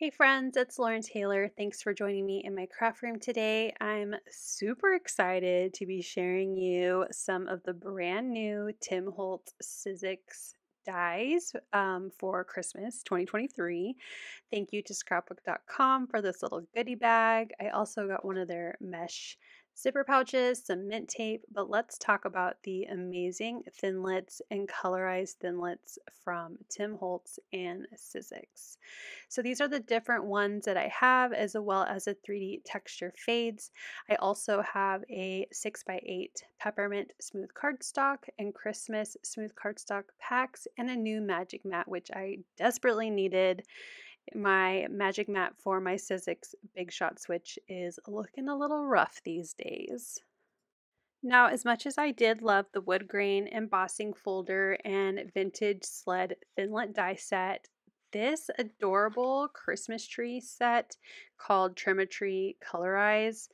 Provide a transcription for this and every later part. Hey friends, it's Lauren Taylor. Thanks for joining me in my craft room today. I'm super excited to be sharing you some of the brand new Tim Holtz Sizzix dies for Christmas 2023. Thank you to Scrapbook.com for this little goodie bag. I also got one of their mesh zipper pouches, some mint tape, but let's talk about the amazing Thinlits and Colorized Thinlits from Tim Holtz and Sizzix. So these are the different ones that I have, as well as a 3D texture fades. I also have a 6x8 peppermint smooth cardstock and Christmas smooth cardstock packs and a new Magic Mat, which I desperately needed. My Magic Mat for my Sizzix Big Shot Switch is looking a little rough these days. Now, as much as I did love the wood grain embossing folder and vintage sled Thinlit die set, this adorable Christmas tree set called Trim a Tree Colorize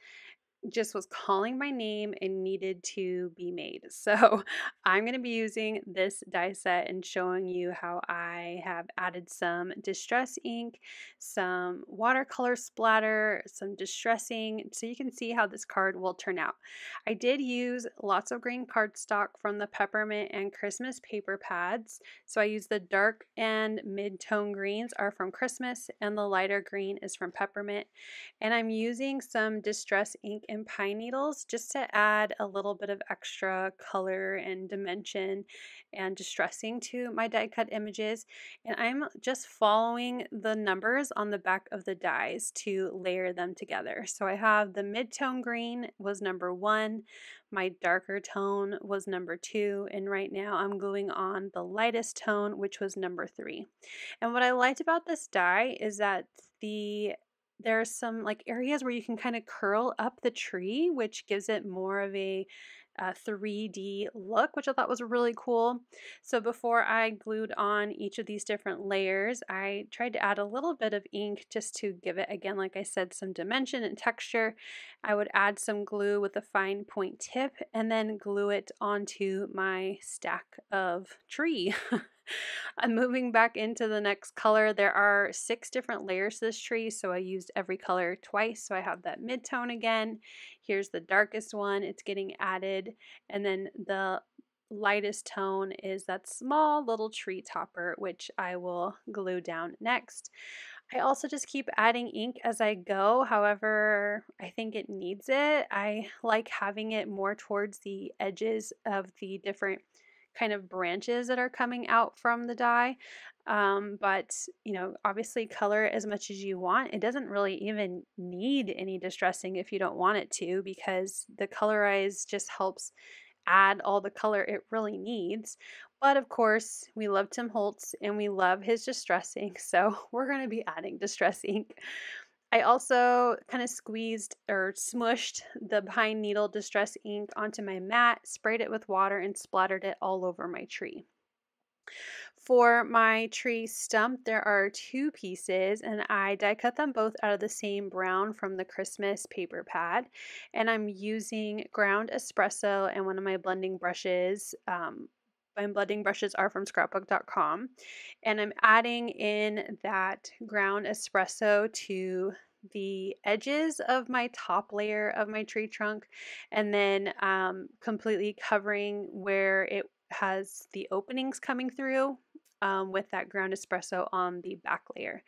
just was calling my name and needed to be made. So I'm going to be using this die set and showing you how I have added some distress ink, some watercolor splatter, some distressing, so you can see how this card will turn out. I did use lots of green cardstock from the peppermint and Christmas paper pads. So I used the dark and mid-tone greens are from Christmas and the lighter green is from peppermint. And I'm using some distress ink and pine needles just to add a little bit of extra color and dimension and distressing to my die cut images, and I'm just following the numbers on the back of the dies to layer them together. So I have the mid-tone green was number 1, my darker tone was number 2, and right now I'm gluing on the lightest tone, which was number 3. And what I liked about this die is that there's some like areas where you can kind of curl up the tree, which gives it more of a 3D look, which I thought was really cool. So before I glued on each of these different layers, I tried to add a little bit of ink just to give it, again, like I said, some dimension and texture. I would add some glue with a fine point tip and then glue it onto my stack of tree. I'm moving back into the next color. There are 6 different layers to this tree, so I used every color twice. So I have that mid-tone again. Here's the darkest one. It's getting added. And then the lightest tone is that small little tree topper, which I will glue down next. I also just keep adding ink as I go, however I think it needs it. I like having it more towards the edges of the different kind of branches that are coming out from the die, but you know, obviously color as much as you want. It doesn't really even need any distressing if you don't want it to, because the colorize just helps add all the color it really needs. But of course, we love Tim Holtz and we love his distressing, so we're going to be adding distress ink. I also kind of squeezed or smushed the pine needle distress ink onto my mat, sprayed it with water, and splattered it all over my tree. For my tree stump, there are 2 pieces, and I die cut them both out of the same brown from the Christmas paper pad. And I'm using Ground Espresso and one of my blending brushes. My blending brushes are from Scrapbook.com, and I'm adding in that Ground Espresso to the edges of my top layer of my tree trunk, and then completely covering where it has the openings coming through with that Ground Espresso on the back layer.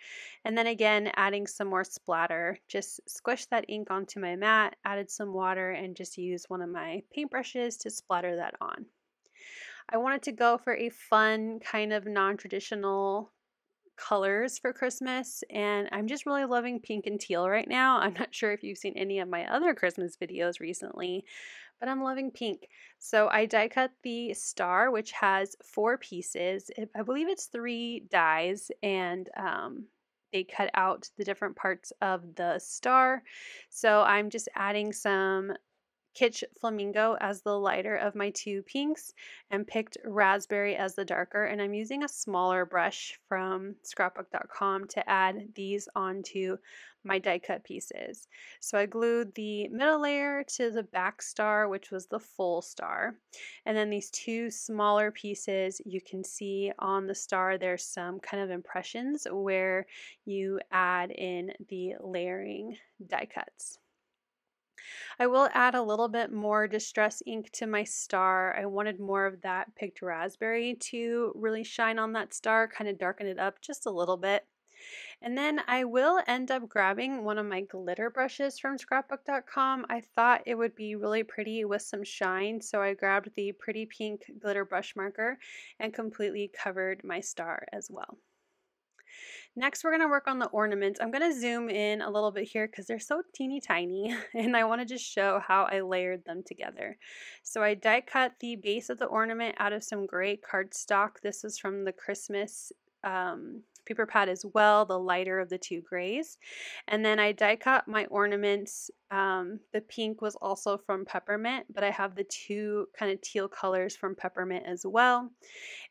And then again, adding some more splatter, just squished that ink onto my mat, added some water, and just used one of my paintbrushes to splatter that on. I wanted to go for a fun kind of non-traditional colors for Christmas, and I'm just really loving pink and teal right now. I'm not sure if you've seen any of my other Christmas videos recently, but I'm loving pink. So I die cut the star, which has 4 pieces. I believe it's 3 dies, and they cut out the different parts of the star. So I'm just adding some Kitsch Flamingo as the lighter of my two pinks and Picked Raspberry as the darker, and I'm using a smaller brush from Scrapbook.com to add these onto my die cut pieces. So I glued the middle layer to the back star, which was the full star, and then these two smaller pieces, you can see on the star there's some kind of impressions where you add in the layering die cuts. I will add a little bit more Distress Ink to my star. I wanted more of that Picked Raspberry to really shine on that star, kind of darken it up just a little bit. And then I will end up grabbing one of my glitter brushes from Scrapbook.com. I thought it would be really pretty with some shine, so I grabbed the Pretty Pink glitter brush marker and completely covered my star as well. Next, we're going to work on the ornaments. I'm going to zoom in a little bit here because they're so teeny tiny, and I want to just show how I layered them together. So I die cut the base of the ornament out of some gray cardstock. This is from the Christmas paper pad as well, the lighter of the two grays. And then I die cut my ornaments. The pink was also from Peppermint, but I have the two kind of teal colors from Peppermint as well.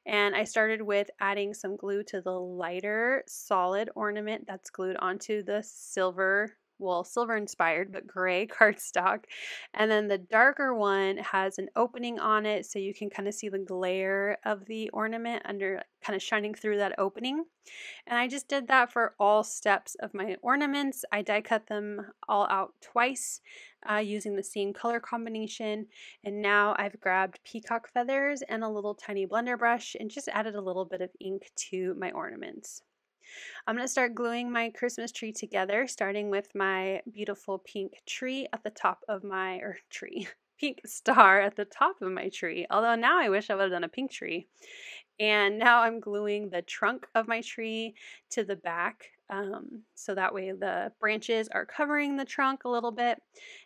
And I started with adding some glue to the lighter solid ornament that's glued onto the silver, well, silver inspired, but gray cardstock. And then the darker one has an opening on it, so you can kind of see the glare of the ornament under, kind of shining through that opening. And I just did that for all steps of my ornaments. I die cut them all out twice using the same color combination. And now I've grabbed Peacock Feathers and a little tiny blender brush and just added a little bit of ink to my ornaments. I'm going to start gluing my Christmas tree together, starting with my beautiful pink tree at the top of my, or tree, pink star at the top of my tree, although now I wish I would have done a pink tree. And now I'm gluing the trunk of my tree to the back, so that way the branches are covering the trunk a little bit.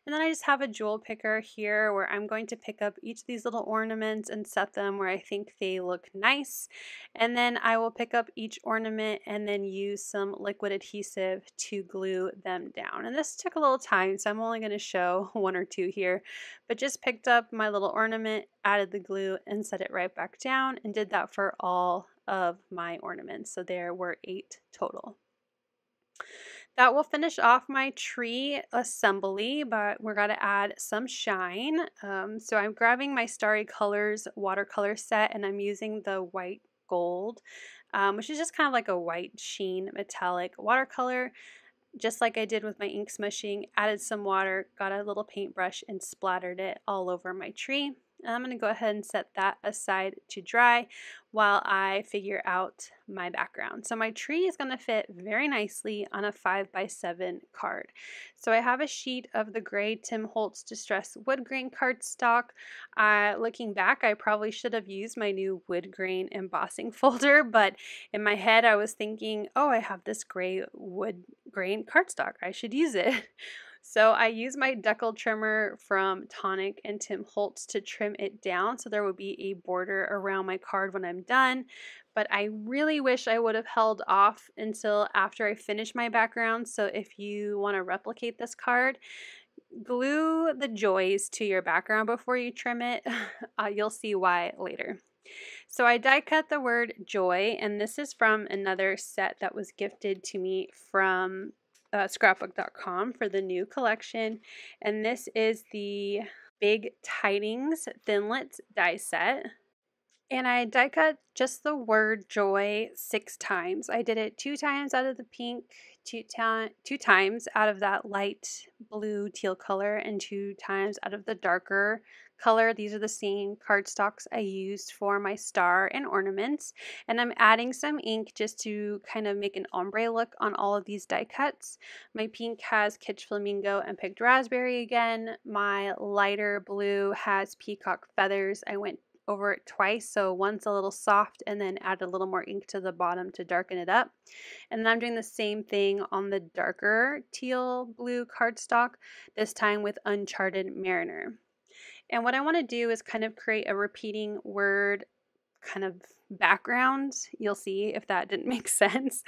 And then I just have a jewel picker here where I'm going to pick up each of these little ornaments and set them where I think they look nice. And then I will pick up each ornament and then use some liquid adhesive to glue them down. And this took a little time, so I'm only going to show one or two here, but just picked up my little ornament, added the glue, and set it right back down, and did that for all of my ornaments. So there were 8 total. That will finish off my tree assembly, but we're going to add some shine. So I'm grabbing my Starry Colors watercolor set, and I'm using the white gold, which is just kind of like a white sheen metallic watercolor. Just like I did with my ink smushing, added some water, got a little paintbrush, and splattered it all over my tree. And I'm going to go ahead and set that aside to dry while I figure out my background. So my tree is going to fit very nicely on a 5x7 card. So I have a sheet of the gray Tim Holtz Distress wood grain cardstock. Looking back, I probably should have used my new wood grain embossing folder, but in my head I was thinking, oh, I have this gray wood grain cardstock, I should use it. So I use my Deckle trimmer from Tonic and Tim Holtz to trim it down so there will be a border around my card when I'm done. But I really wish I would have held off until after I finish my background. So if you want to replicate this card, glue the joys to your background before you trim it. You'll see why later. So I die cut the word joy, and this is from another set that was gifted to me from Scrapbook.com for the new collection, and this is the Big Tidings Thinlits die set. And I die cut just the word joy 6 times. I did it 2 times out of the pink, two times out of that light blue teal color, and 2 times out of the darker color. These are the same cardstocks I used for my star and ornaments, and I'm adding some ink just to kind of make an ombre look on all of these die cuts. My pink has Kitsch Flamingo and Picked Raspberry again. My lighter blue has Peacock Feathers. I went over it twice, so once a little soft and then add a little more ink to the bottom to darken it up. And then I'm doing the same thing on the darker teal blue cardstock, this time with Uncharted Mariner. And what I want to do is kind of create a repeating word kind of background. You'll see if that didn't make sense.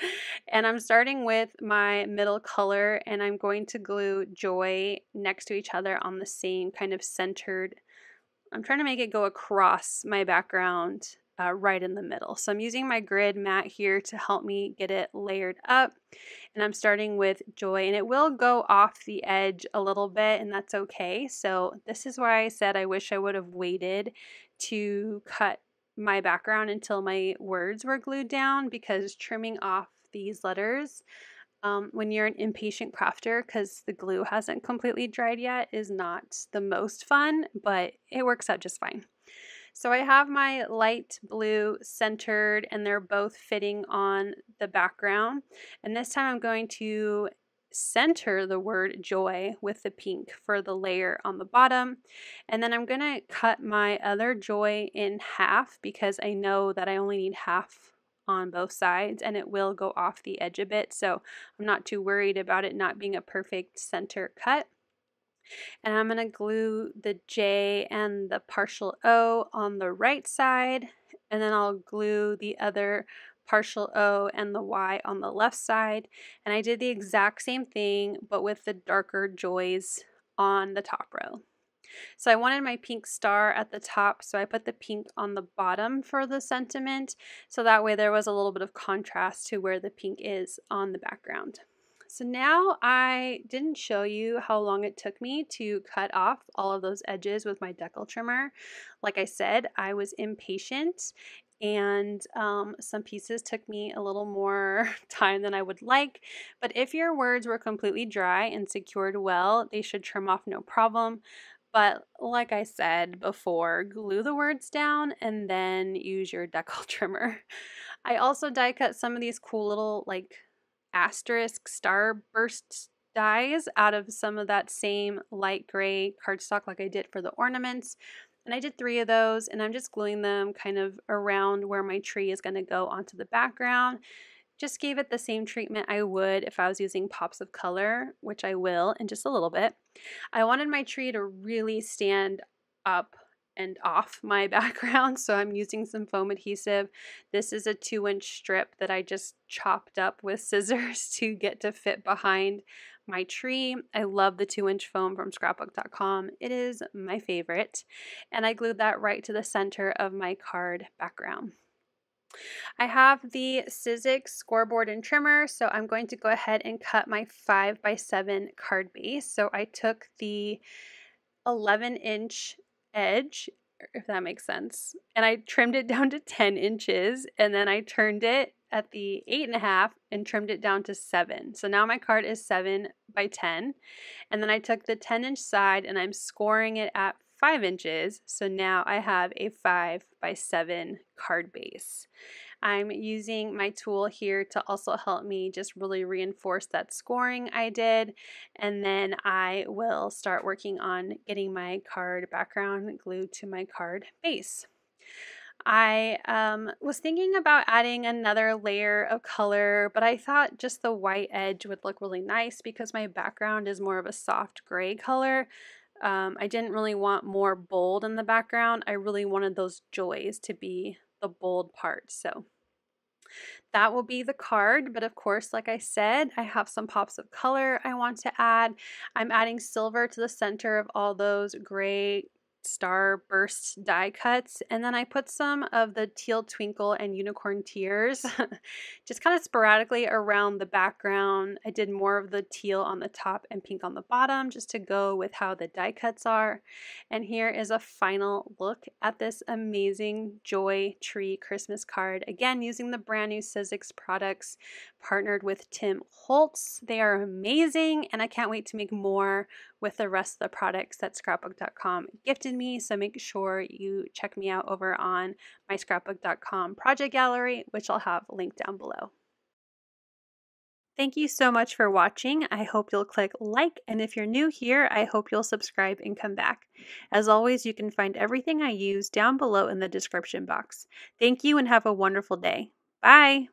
And I'm starting with my middle color, and I'm going to glue Joy next to each other on the same kind of centered. I'm trying to make it go across my background right in the middle. So I'm using my grid mat here to help me get it layered up. And I'm starting with Joy, and it will go off the edge a little bit, and that's okay. So this is why I said I wish I would have waited to cut my background until my words were glued down, because trimming off these letters when you're an impatient crafter, because the glue hasn't completely dried yet, is not the most fun, but it works out just fine. So I have my light blue centered, and they're both fitting on the background. And this time I'm going to center the word Joy with the pink for the layer on the bottom. And then I'm going to cut my other Joy in half, because I know that I only need half on both sides, and it will go off the edge a bit. So I'm not too worried about it not being a perfect center cut. And I'm going to glue the J and the partial O on the right side, and then I'll glue the other partial O and the Y on the left side. And I did the exact same thing, but with the darker Joys on the top row. So I wanted my pink star at the top, so I put the pink on the bottom for the sentiment, so that way there was a little bit of contrast to where the pink is on the background. So now I didn't show you how long it took me to cut off all of those edges with my Deckle trimmer. Like I said, I was impatient, and some pieces took me a little more time than I would like. But if your words were completely dry and secured well, they should trim off no problem. But like I said before, glue the words down and then use your Deckle trimmer. I also die cut some of these cool little like asterisk starburst dies out of some of that same light gray cardstock, like I did for the ornaments. And I did 3 of those, and I'm just gluing them kind of around where my tree is going to go onto the background. Just gave it the same treatment I would if I was using pops of color, which I will in just a little bit. I wanted my tree to really stand up and off my background, so I'm using some foam adhesive. This is a 2-inch strip that I just chopped up with scissors to get to fit behind my tree. I love the 2-inch foam from Scrapbook.com. It is my favorite. And I glued that right to the center of my card background. I have the Sizzix Scoreboard and Trimmer, so I'm going to go ahead and cut my 5x7 card base. So I took the 11-inch edge, if that makes sense, and I trimmed it down to 10 inches, and then I turned it at the 8.5 and trimmed it down to 7. So now my card is 7 by 10, and then I took the 10-inch side and I'm scoring it at 5 inches. So now I have a 5x7 card base. I'm using my tool here to also help me just really reinforce that scoring I did, and then I will start working on getting my card background glued to my card base. I was thinking about adding another layer of color, but I thought just the white edge would look really nice because my background is more of a soft gray color. I didn't really want more bold in the background. I really wanted those Joys to be the bold part. So that will be the card, but of course, like I said, I have some pops of color I want to add. I'm adding silver to the center of all those gray starburst die cuts, and then I put some of the teal twinkle and unicorn tears just kind of sporadically around the background. I did more of the teal on the top and pink on the bottom just to go with how the die cuts are. And here is a final look at this amazing Joy Tree Christmas card, again using the brand new Sizzix products, partnered with Tim Holtz. They are amazing, and I can't wait to make more with the rest of the products that Scrapbook.com gifted me. So make sure you check me out over on my Scrapbook.com project gallery, which I'll have linked down below. Thank you so much for watching. I hope you'll click like, and if you're new here, I hope you'll subscribe and come back. As always, you can find everything I use down below in the description box. Thank you and have a wonderful day. Bye!